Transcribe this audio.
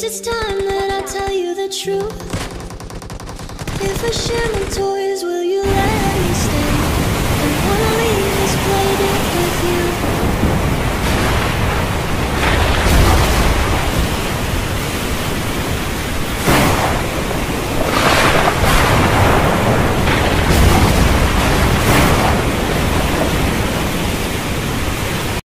It's time that I tell you the truth. If I share my toy